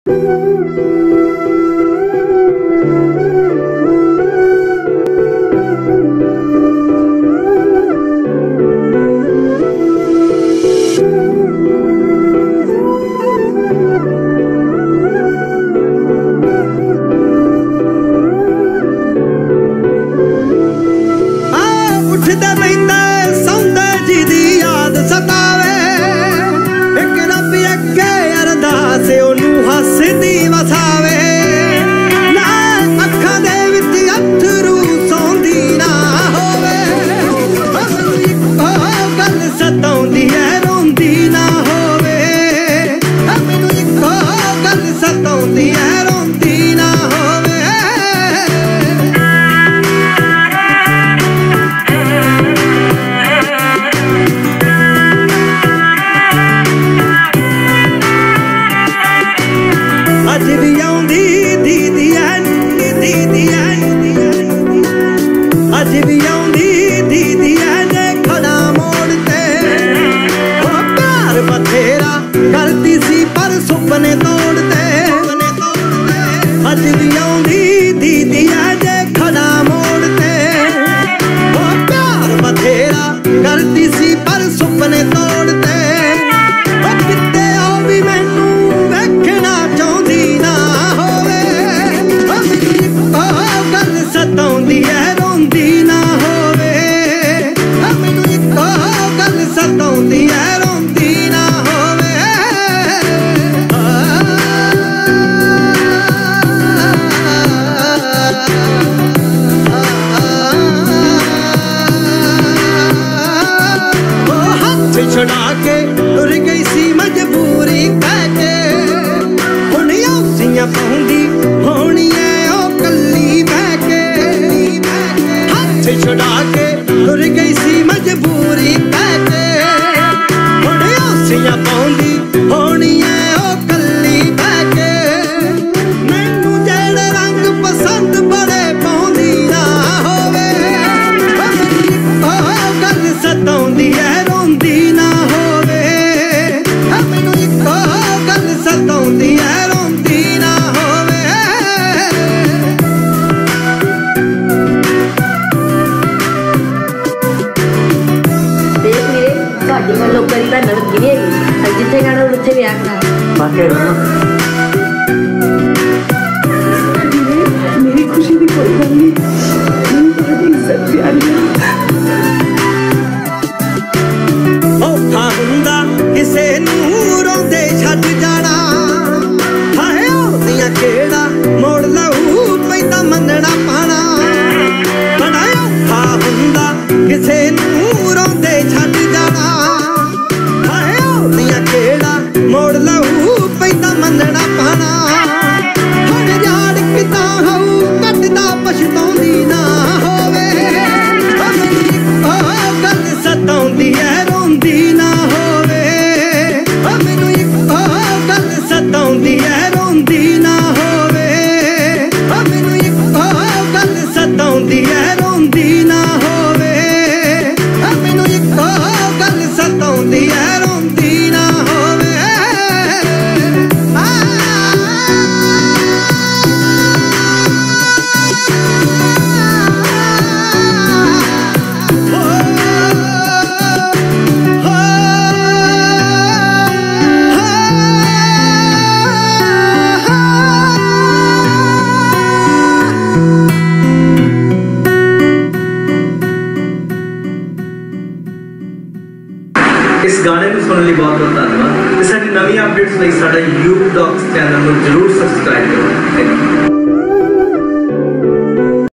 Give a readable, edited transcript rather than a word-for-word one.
Updates लिए साडा YouTube docs channel को जरूर सब्सक्राइब करो। Thank you.